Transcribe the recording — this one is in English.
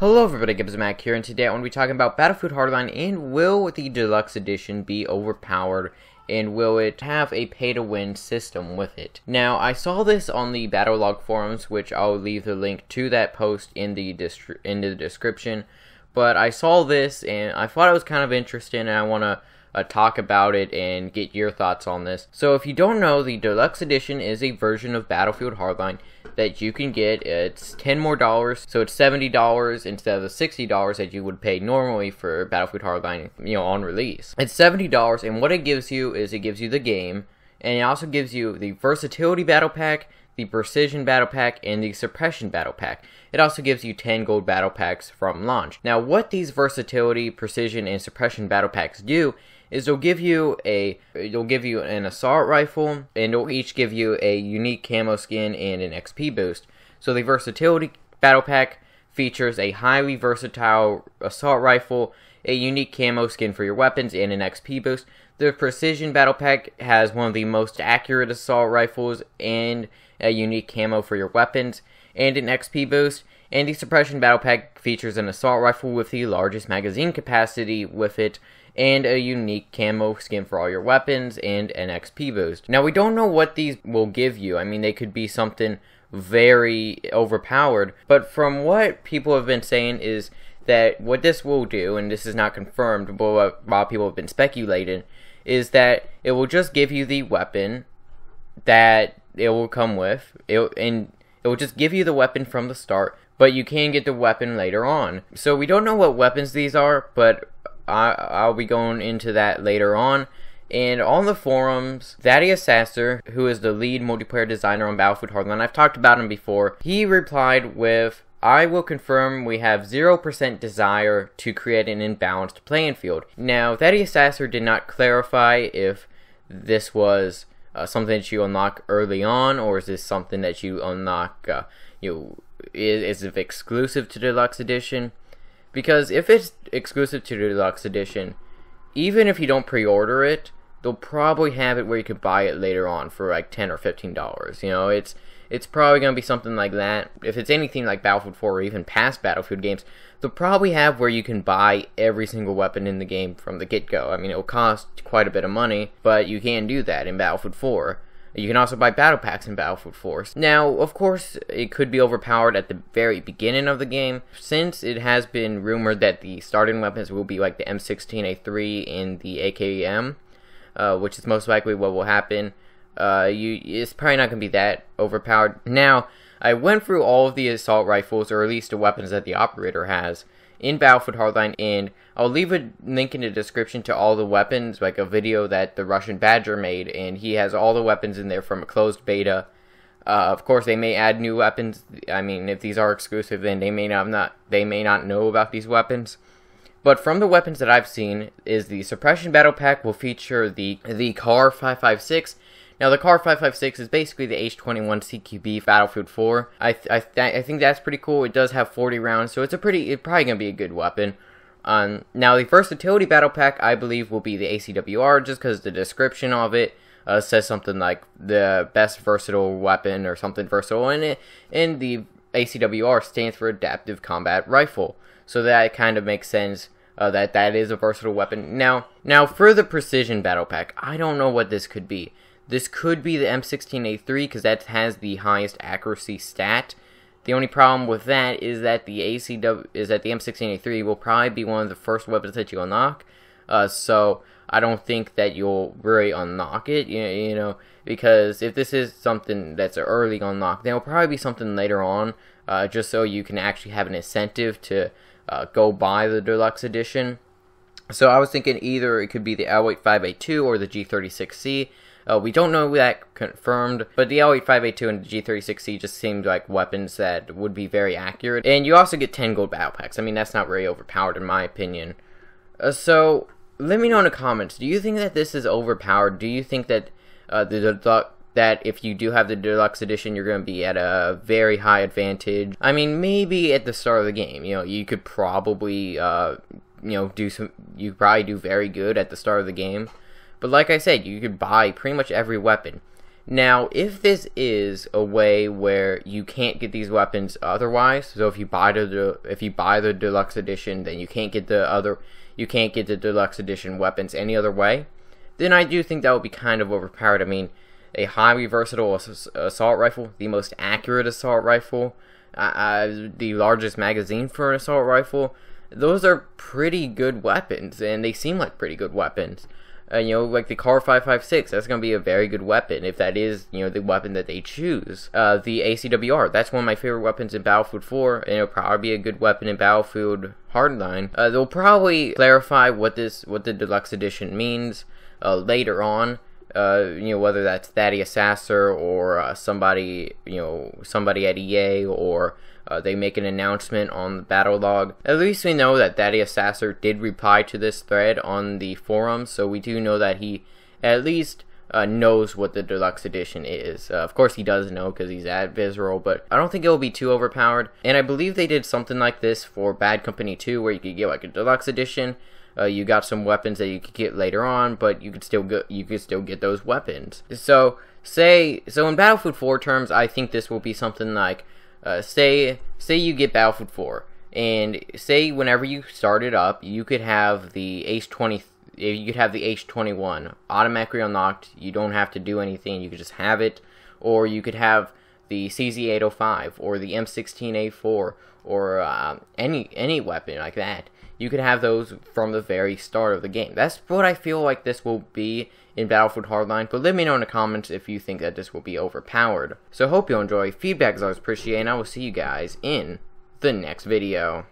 Hello everybody, Gibbs Mac here, and today I'm going to be talking about Battlefield Hardline and will the Deluxe Edition be overpowered and will it have a pay-to-win system with it. Now, I saw this on the Battlelog forums, which I'll leave the link to that post in the description, but I saw this and I thought it was kind of interesting and I want to talk about it and get your thoughts on this. So if you don't know, the Deluxe Edition is a version of Battlefield Hardline that you can get. It's $10 more, so it's $70 instead of the $60 that you would pay normally for Battlefield Hardline, you know, on release. It's $70, and what it gives you is it gives you the game, and it also gives you the Versatility Battle Pack, the Precision Battle Pack, and the Suppression Battle Pack. It also gives you 10 gold battle packs from launch. Now, what these Versatility, Precision, and Suppression Battle Packs do is they'll give you an assault rifle, and they'll each give you a unique camo skin and an XP boost. So the Versatility Battle Pack features a highly versatile assault rifle, a unique camo skin for your weapons, and an XP boost. The Precision Battle Pack has one of the most accurate assault rifles and a unique camo for your weapons and an XP boost. And the Suppression Battle Pack features an assault rifle with the largest magazine capacity with it, and a unique camo skin for all your weapons, and an XP boost. Now, we don't know what these will give you. I mean, they could be something very overpowered, but from what people have been saying is that what this will do, and this is not confirmed, but what a lot of people have been speculating, is that it will just give you the weapon that it will come with, and it will just give you the weapon from the start, but you can get the weapon later on. So we don't know what weapons these are, but I'll be going into that later on. And on the forums, Thaddeus Sasser, who is the lead multiplayer designer on Battlefield Hardline, I've talked about him before, he replied with, "I will confirm we have 0% desire to create an imbalanced playing field." Now, Thaddeus Sasser did not clarify if this was something that you unlock early on, or is this something that you unlock, is it exclusive to Deluxe Edition? Because if it's exclusive to the Deluxe Edition, even if you don't pre-order it, they'll probably have it where you could buy it later on for like $10 or $15. You know, it's probably going to be something like that. If it's anything like Battlefield 4 or even past Battlefield games, they'll probably have where you can buy every single weapon in the game from the get-go. I mean, it'll cost quite a bit of money, but you can do that in Battlefield 4. You can also buy battle packs in Battlefield 4. Now, of course, it could be overpowered at the very beginning of the game, since it has been rumored that the starting weapons will be like the M16A3 and the AKM, which is most likely what will happen. It's probably not going to be that overpowered. Now, I went through all of the assault rifles, or at least the weapons that the operator has, in Battlefield Hardline, and I'll leave a link in the description to all the weapons, like a video that the Russian Badger made, and he has all the weapons in there from a closed beta. Of course, they may add new weapons. I mean, if these are exclusive, then they may not know about these weapons. But from the weapons that I've seen, is the Suppression Battle Pack will feature the Kar 556. Now, the Kar 556 is basically the H21 CQB Battlefield 4. I think that's pretty cool. It does have 40 rounds, so it's probably going to be a good weapon. Now, the Versatility Battle Pack, I believe, will be the ACWR, just because the description of it says something like the best versatile weapon or something versatile in it. And the ACWR stands for Adaptive Combat Rifle, so that kind of makes sense. That is a versatile weapon. Now for the Precision Battle Pack, I don't know what this could be. This could be the M16A3, because that has the highest accuracy stat. The only problem with that is that the M16A3 will probably be one of the first weapons that you unlock. So I don't think that you'll really unlock it, you know, because if this is something that's an early unlock, then it'll probably be something later on, just so you can actually have an incentive to go buy the Deluxe Edition. So I was thinking either it could be the L85A2 or the G36C. We don't know that confirmed, but the L85A2 and the G36C just seemed like weapons that would be very accurate. And you also get 10 gold battle packs. I mean, that's not very overpowered in my opinion. So, let me know in the comments, do you think that this is overpowered? Do you think that that if you do have the Deluxe Edition, you're going to be at a very high advantage? I mean, maybe at the start of the game, you know, you could probably, you probably do very good at the start of the game. But like I said, you could buy pretty much every weapon. Now, if this is a way where you can't get these weapons otherwise, so if you buy the deluxe edition, then you can't get the deluxe edition weapons any other way, then I do think that would be kind of overpowered. I mean, a highly versatile assault rifle, the most accurate assault rifle, the largest magazine for an assault rifle. Those are pretty good weapons, and they seem like pretty good weapons. You know, like the Kar 556, that's going to be a very good weapon if that is, you know, the weapon that they choose. The ACWR, that's one of my favorite weapons in Battlefield 4, and it'll probably be a good weapon in Battlefield Hardline. They'll probably clarify what the deluxe edition means later on. You know, whether that's Thaddeus Sasser or somebody, you know, somebody at EA, or they make an announcement on the Battlelog. At least we know that Thaddeus Sasser did reply to this thread on the forum, so we do know that he at least knows what the deluxe edition is. Of course he does know because he's at Visceral, but I don't think it will be too overpowered. And I believe they did something like this for Bad Company 2, where you could get like a deluxe edition. You got some weapons that you could get later on, but you could still get those weapons. So so in Battlefield 4 terms, I think this will be something like, say you get Battlefield 4, and say whenever you start it up, you could have the H20, you could have the H21 automatically unlocked. You don't have to do anything; you could just have it, or you could have the CZ805 or the M16A4 or any weapon like that. You could have those from the very start of the game. That's what I feel like this will be in Battlefield Hardline, but let me know in the comments if you think that this will be overpowered. So hope you'll enjoy, feedback is always appreciated, and I will see you guys in the next video.